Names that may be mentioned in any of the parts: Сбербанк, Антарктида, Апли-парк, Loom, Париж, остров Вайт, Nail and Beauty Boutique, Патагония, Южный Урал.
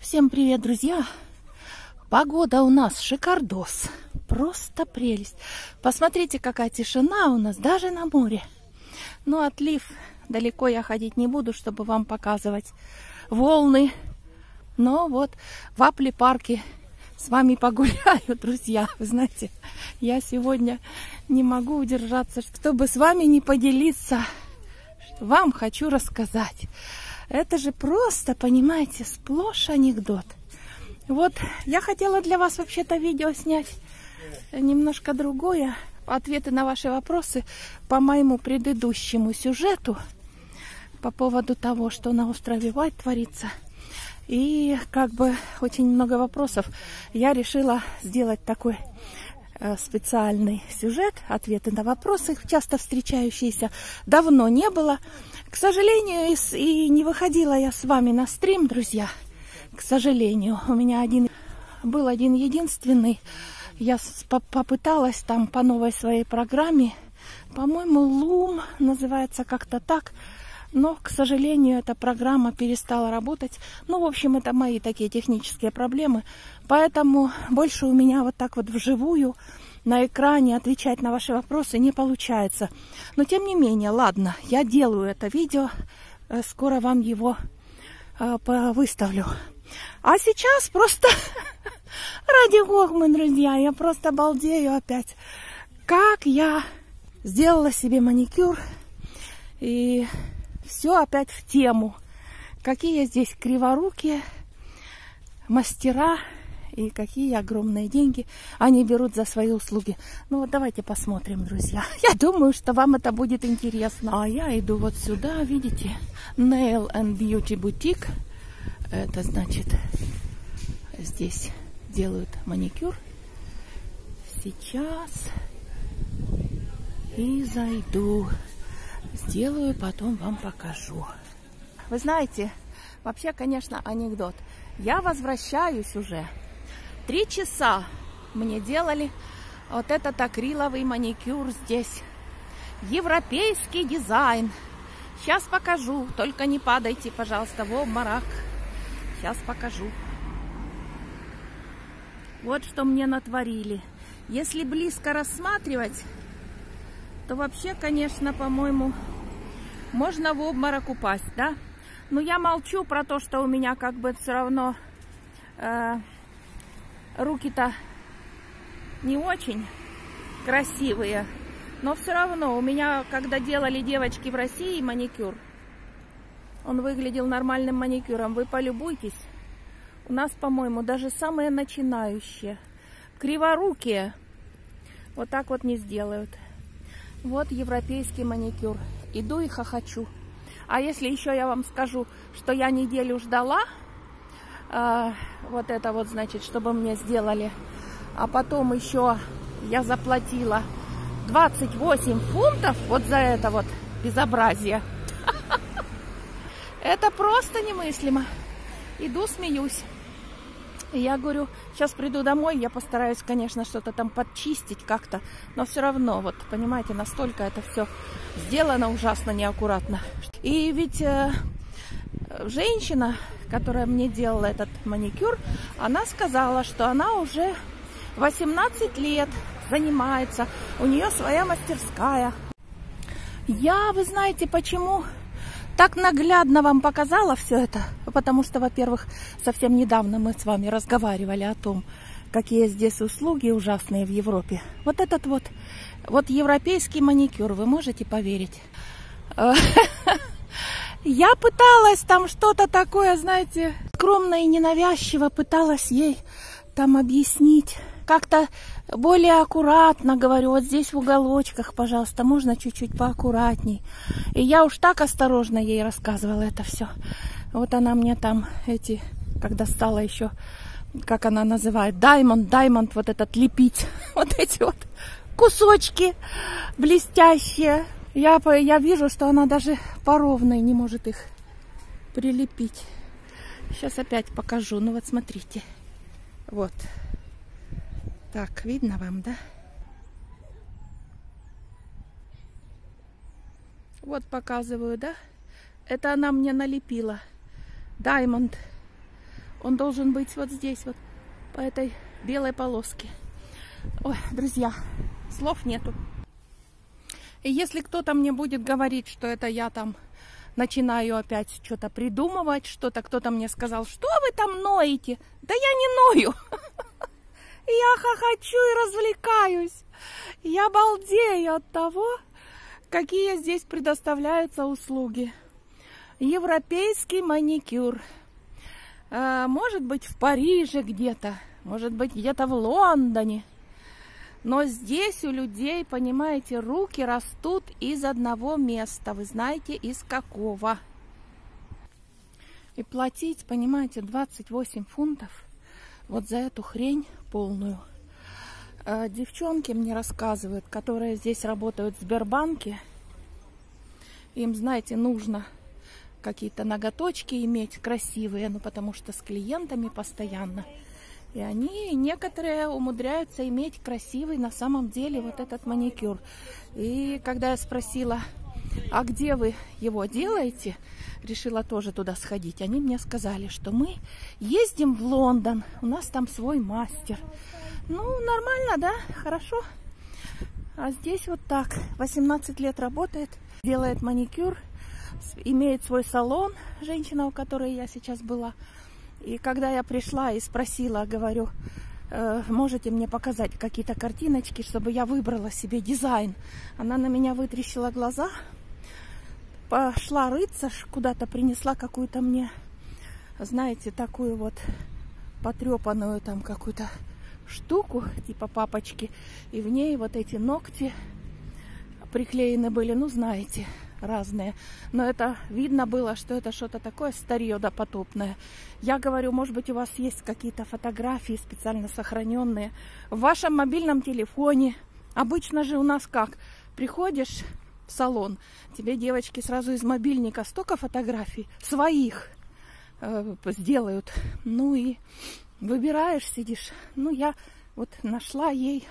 Всем привет, друзья! Погода у нас шикардос. Просто прелесть. Посмотрите, какая тишина у нас даже на море. Но отлив далеко я ходить не буду, чтобы вам показывать волны. Но вот в Апли-парке с вами погуляю, друзья. Вы знаете, я сегодня не могу удержаться, чтобы с вами не поделиться. Вам хочу рассказать. Это же просто, понимаете, сплошь анекдот. Вот, я хотела для вас вообще-то видео снять немножко другое. Ответы на ваши вопросы по моему предыдущему сюжету по поводу того, что на острове Вайт творится. И как бы очень много вопросов. Я решила сделать такой специальный сюжет, ответы на вопросы, часто встречающиеся, давно не было. К сожалению, и не выходила я с вами на стрим, друзья. К сожалению, у меня был один единственный. Я попыталась там по новой своей программе. По-моему, Loom называется как-то так. Но, к сожалению, эта программа перестала работать. Ну, в общем, это мои такие технические проблемы. Поэтому больше у меня вот так вот вживую на экране отвечать на ваши вопросы не получается. Но, тем не менее, ладно, я делаю это видео. Скоро вам его выставлю. А сейчас просто ради хохмы, друзья, я просто балдею опять. Как я сделала себе маникюр. И все опять в тему. Какие здесь криворукие мастера и какие огромные деньги они берут за свои услуги. Ну вот давайте посмотрим, друзья. Я думаю, что вам это будет интересно. А я иду вот сюда, видите, Nail and Beauty Boutique. Это значит, здесь делают маникюр. Сейчас и зайду. Сделаю, потом вам покажу. Вы знаете, вообще, конечно, анекдот. Я возвращаюсь уже. 3 часа мне делали вот этот акриловый маникюр здесь. Европейский дизайн. Сейчас покажу. Только не падайте, пожалуйста, в обморок. Сейчас покажу. Вот что мне натворили. Если близко рассматривать, то вообще, конечно, по-моему, можно в обморок упасть, да? Но я молчу про то, что у меня как бы все равно руки-то не очень красивые. Но все равно у меня, когда делали девочки в России маникюр, он выглядел нормальным маникюром. Вы полюбуйтесь. У нас, по-моему, даже самые начинающие, криворукие, вот так вот не сделают. Вот европейский маникюр. Иду и хохочу. А если еще я вам скажу, что я неделю ждала, вот это вот, значит, чтобы мне сделали, а потом еще я заплатила 28 фунтов вот за это вот безобразие. Это просто немыслимо. Иду, смеюсь. Я говорю, сейчас приду домой, я постараюсь, конечно, что-то там подчистить как-то, но все равно, вот, понимаете, настолько это все сделано ужасно неаккуратно. И ведь женщина, которая мне делала этот маникюр, она сказала, что она уже 18 лет занимается, у нее своя мастерская. Я, вы знаете, почему так наглядно вам показала все это, потому что, во-первых, совсем недавно мы с вами разговаривали о том, какие здесь услуги ужасные в Европе. Вот этот вот, европейский маникюр, вы можете поверить? Я пыталась там что-то такое, знаете, скромно и ненавязчиво пыталась ей там объяснить. Как-то более аккуратно, говорю, вот здесь в уголочках, пожалуйста, можно чуть-чуть поаккуратней. И я уж так осторожно ей рассказывала это все. Вот она мне там эти, когда стала еще, как она называет, даймонд, вот этот лепить, вот эти вот кусочки блестящие. Я вижу, что она даже по ровной не может их прилепить. Сейчас опять покажу, ну вот смотрите, вот. Так, видно вам, да? Вот показываю, да? Это она мне налепила. Даймонд. Он должен быть вот здесь, вот по этой белой полоске. Ой, друзья, слов нету. И если кто-то мне будет говорить, что это я там начинаю опять что-то придумывать, что-то кто-то мне сказал, что вы там ноете? Да я не ною. Я хохочу и развлекаюсь. Я балдею от того, какие здесь предоставляются услуги. Европейский маникюр. Может быть, в Париже где-то, может быть, где-то в Лондоне. Но здесь у людей, понимаете, руки растут из одного места. Вы знаете, из какого. И платить, понимаете, 28 фунтов вот за эту хрень полную. Девчонки мне рассказывают, которые здесь работают в Сбербанке. Им, знаете, нужно какие-то ноготочки иметь красивые, ну потому что с клиентами постоянно. И они, некоторые, умудряются иметь красивый на самом деле вот этот маникюр. И когда я спросила, а где вы его делаете, решила тоже туда сходить. Они мне сказали, что мы ездим в Лондон, у нас там свой мастер. Ну, нормально, да? Хорошо. А здесь вот так. 18 лет работает, делает маникюр, имеет свой салон, женщина, у которой я сейчас была. И когда я пришла и спросила, говорю, можете мне показать какие-то картиночки, чтобы я выбрала себе дизайн. Она на меня вытрясла глаза, пошла рыться, куда-то принесла какую-то мне, знаете, такую вот потрепанную там какую-то штуку, типа папочки. И в ней вот эти ногти приклеены были, ну знаете, разные. Но это видно было, что это что-то такое старье допотопное. Я говорю, может быть, у вас есть какие-то фотографии специально сохраненные в вашем мобильном телефоне. Обычно же у нас как? Приходишь в салон, тебе девочки сразу из мобильника столько фотографий своих сделают. Ну и выбираешь, сидишь. Ну я вот нашла ей,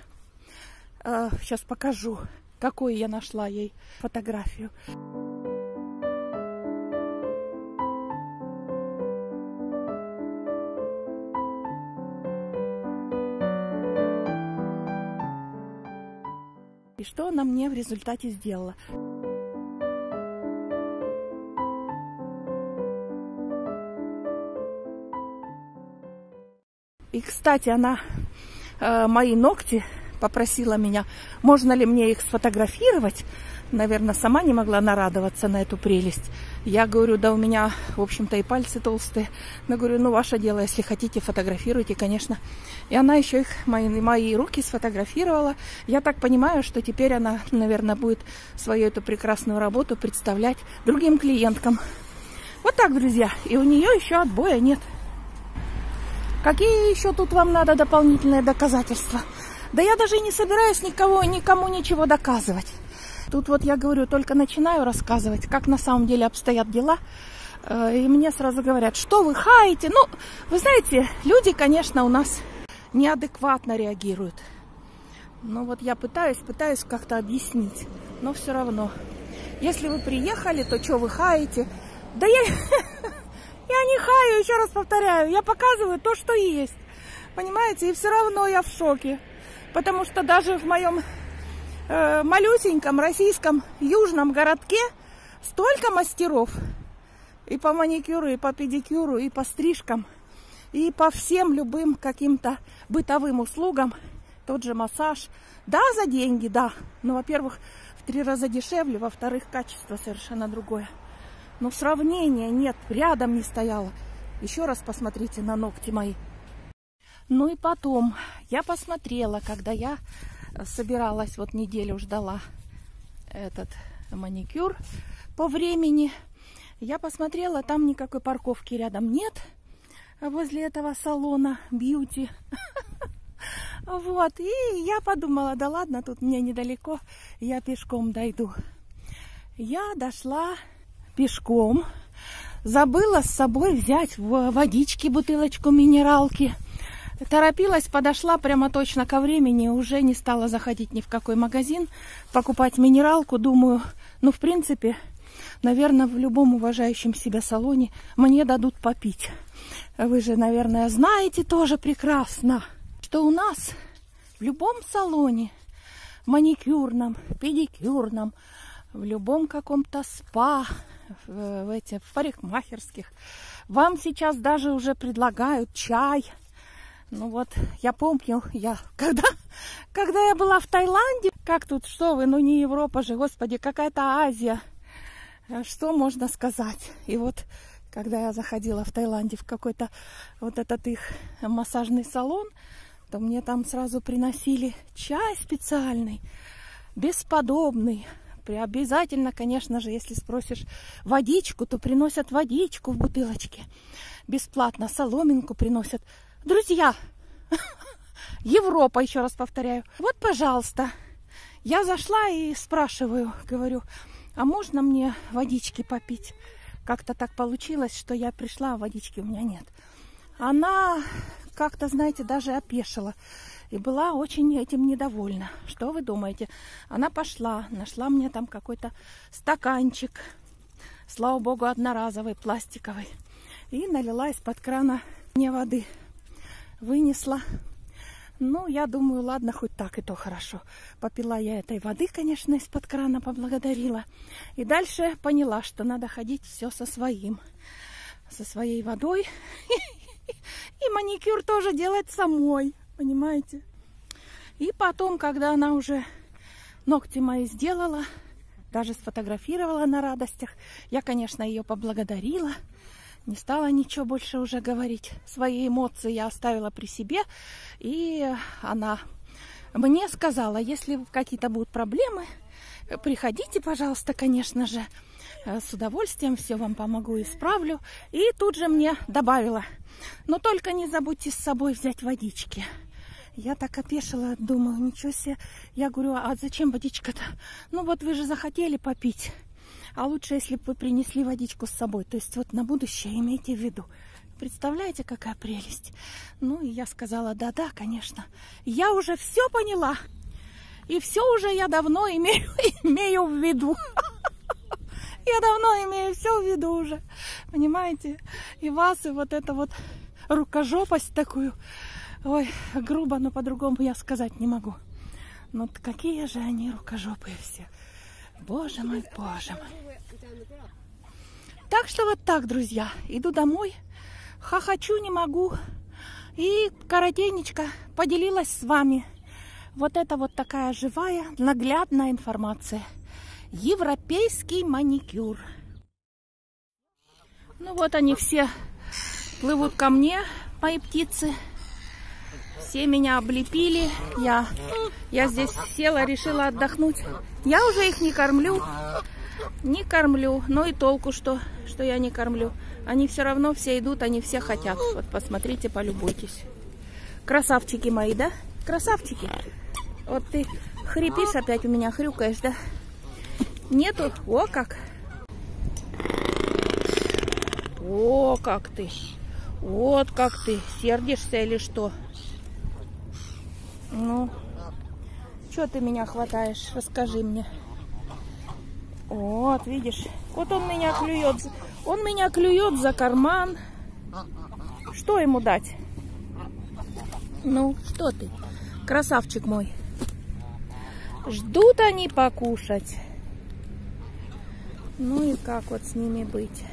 сейчас покажу, какую я нашла ей фотографию. И что она мне в результате сделала? И, кстати, она мои ногти попросила меня, можно ли мне их сфотографировать. Наверное, сама не могла нарадоваться на эту прелесть. Я говорю, да у меня, в общем-то, и пальцы толстые. Но говорю, ну, ваше дело, если хотите, фотографируйте, конечно. И она еще их, мои руки сфотографировала. Я так понимаю, что теперь она, наверное, будет свою эту прекрасную работу представлять другим клиенткам. Вот так, друзья. И у нее еще отбоя нет. Какие еще тут вам надо дополнительные доказательства? Да я даже и не собираюсь никому ничего доказывать. Тут вот я говорю, только начинаю рассказывать, как на самом деле обстоят дела. И мне сразу говорят, что вы хаете? Ну, вы знаете, люди, конечно, у нас неадекватно реагируют. Ну вот я пытаюсь как-то объяснить. Но все равно. Если вы приехали, то что вы хаете? Да я не хаю, еще раз повторяю. Я показываю то, что есть. Понимаете? И все равно я в шоке. Потому что даже в моем малюсеньком российском южном городке столько мастеров. И по маникюру, и по педикюру, и по стрижкам, и по всем любым каким-то бытовым услугам. Тот же массаж. Да, за деньги, да. Но, во-первых, в 3 раза дешевле, во-вторых, качество совершенно другое. Но сравнения нет, рядом не стояло. Еще раз посмотрите на ногти мои. Ну и потом, я посмотрела, когда я собиралась, вот неделю ждала этот маникюр по времени, я посмотрела, там никакой парковки рядом нет, возле этого салона бьюти. Вот, и я подумала, да ладно, тут мне недалеко, я пешком дойду. Я дошла пешком, забыла с собой взять водички, бутылочку минералки. Торопилась, подошла прямо точно ко времени, уже не стала заходить ни в какой магазин, покупать минералку. Думаю, ну, в принципе, наверное, в любом уважающем себя салоне мне дадут попить. Вы же, наверное, знаете тоже прекрасно, что у нас в любом салоне, маникюрном, педикюрном, в любом каком-то спа, в парикмахерских, вам сейчас даже уже предлагают чай. Ну вот, я помню, когда я была в Таиланде, как тут, что вы, ну не Европа же, господи, какая-то Азия, что можно сказать? И вот, когда я заходила в Таиланде в какой-то вот этот их массажный салон, то мне там сразу приносили чай специальный, бесподобный. Обязательно, конечно же, если спросишь водичку, то приносят водичку в бутылочке. Бесплатно соломинку приносят. Друзья, Европа, еще раз повторяю. Вот, пожалуйста, я зашла и спрашиваю, говорю, а можно мне водички попить? Как-то так получилось, что я пришла, а водички у меня нет. Она как-то, знаете, даже опешила. И была очень этим недовольна. Что вы думаете? Она пошла, нашла мне там какой-то стаканчик. Слава богу, одноразовый, пластиковый. И налила из-под крана мне воды. Вынесла. Ну, я думаю, ладно, хоть так, и то хорошо. Попила я этой воды, конечно, из-под крана, поблагодарила. И дальше поняла, что надо ходить все со своим. Со своей водой. И маникюр тоже делать самой. Понимаете? И потом, когда она уже ногти мои сделала, даже сфотографировала на радостях, я, конечно, ее поблагодарила. Не стала ничего больше уже говорить. Свои эмоции я оставила при себе. И она мне сказала, если какие-то будут проблемы, приходите, пожалуйста, конечно же. С удовольствием все вам помогу, исправлю. И тут же мне добавила, но только не забудьте с собой взять водички. Я так опешила, думаю, ничего себе. Я говорю, а зачем водичка-то? Ну вот вы же захотели попить. А лучше, если бы вы принесли водичку с собой. То есть вот на будущее имейте в виду. Представляете, какая прелесть? Ну и я сказала, да-да, конечно. Я уже все поняла. И все уже я давно имею в виду. Я давно имею все в виду уже. Понимаете? И вас, и вот это вот рукожопость такую. Ой, грубо, но по-другому я сказать не могу. Но какие же они рукожопые все. Боже мой, боже мой. Так что вот так, друзья. Иду домой, хохочу не могу. И коротенечко поделилась с вами. Вот это вот такая живая, наглядная информация. Европейский маникюр. Ну вот они все плывут ко мне, мои птицы. Все меня облепили. Я здесь села, решила отдохнуть. Я уже их не кормлю. Не кормлю. Но и толку, что я не кормлю. Они все равно все идут, они все хотят. Вот посмотрите, полюбуйтесь. Красавчики мои, да? Красавчики. Вот ты хрипишь опять у меня, хрюкаешь, да? Нету? О, как! О, как ты! Вот как ты! Сердишься или что? Ну, что ты меня хватаешь? Расскажи мне. Вот, видишь, вот он меня клюет. Он меня клюет за карман. Что ему дать? Ну, что ты, красавчик мой. Ждут они покушать. Ну и как вот с ними быть?